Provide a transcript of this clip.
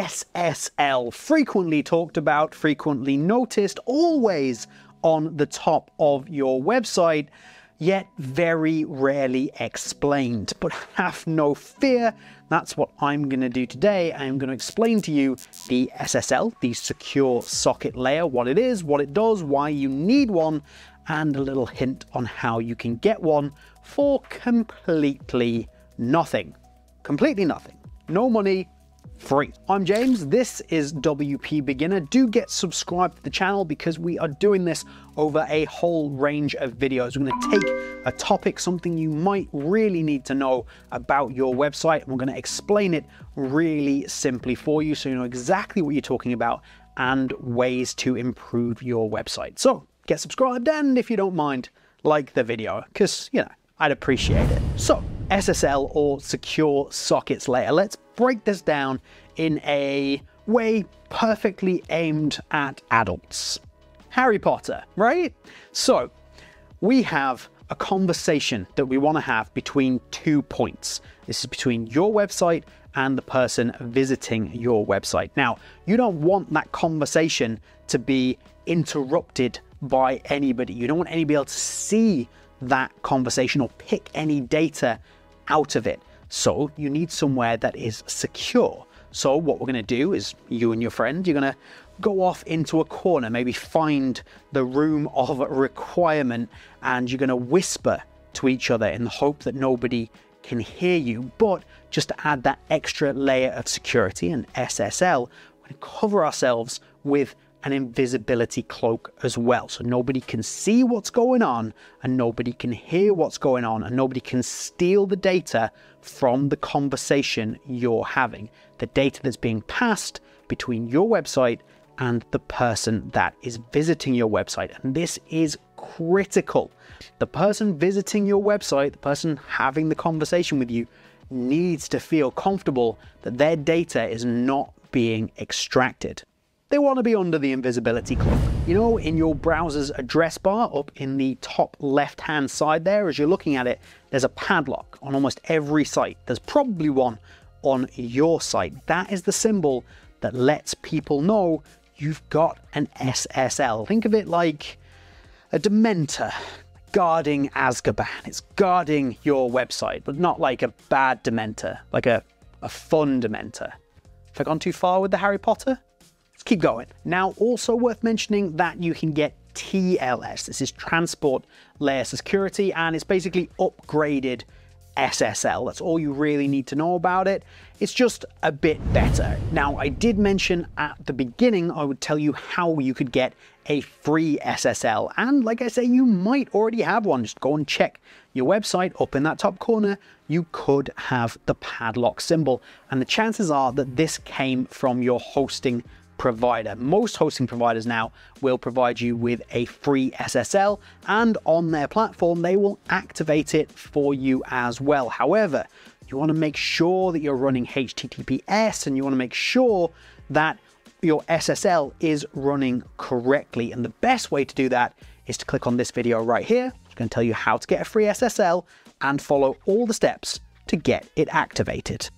SSL, frequently talked about, frequently noticed, always on the top of your website, yet very rarely explained. But have no fear, that's what I'm going to do today. I'm going to explain to you the SSL, the secure socket layer, what it is, what it does, why you need one, and a little hint on how you can get one for completely nothing. Completely nothing. No money, free. I'm James, this is WP Beginner. Do get subscribed to the channel because we are doing this over a whole range of videos. We're going to take a topic, something you might really need to know about your website, and we're going to explain it really simply for you so you know exactly what you're talking about and ways to improve your website. So get subscribed, and if you don't mind, like the video because, you know, I'd appreciate it. So SSL, or secure sockets layer. Let's break this down in a way perfectly aimed at adults. Harry Potter, right? So we have a conversation that we want to have between two points. This is between your website and the person visiting your website. Now, you don't want that conversation to be interrupted by anybody. You don't want anybody able to see that conversation or pick any data out of it. So you need somewhere that is secure. So what we're going to do is, you and your friend, you're going to go off into a corner, maybe find the room of requirement, and you're going to whisper to each other in the hope that nobody can hear you. But just to add that extra layer of security and SSL, we're going to cover ourselves with an invisibility cloak as well. So nobody can see what's going on, and nobody can hear what's going on, and nobody can steal the data from the conversation you're having. The data that's being passed between your website and the person that is visiting your website. And this is critical. The person visiting your website, the person having the conversation with you, needs to feel comfortable that their data is not being extracted. They want to be under the invisibility cloak. You know, in your browser's address bar, up in the top left-hand side there, as you're looking at it, there's a padlock on almost every site. There's probably one on your site. That is the symbol that lets people know you've got an SSL. Think of it like a Dementor guarding Azkaban. It's guarding your website, but not like a bad Dementor, like a fun Dementor. Have I gone too far with the Harry Potter? Let's keep going. Now, also worth mentioning that you can get TLS. This is Transport Layer Security, and it's basically upgraded SSL. That's all you really need to know about it. It's just a bit better. Now, I did mention at the beginning, I would tell you how you could get a free SSL. And like I say, you might already have one. Just go and check your website. Up in that top corner, you could have the padlock symbol. And the chances are that this came from your hosting provider. Most hosting providers now will provide you with a free SSL, and on their platform, they will activate it for you as well. However, you want to make sure that you're running HTTPS, and you want to make sure that your SSL is running correctly. And the best way to do that is to click on this video right here. It's going to tell you how to get a free SSL and follow all the steps to get it activated.